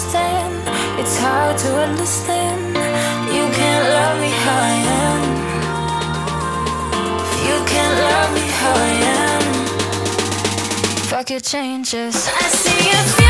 understand. It's hard to understand. You can't love me how I am. You can't love me how I am. Fuck your changes. I see you.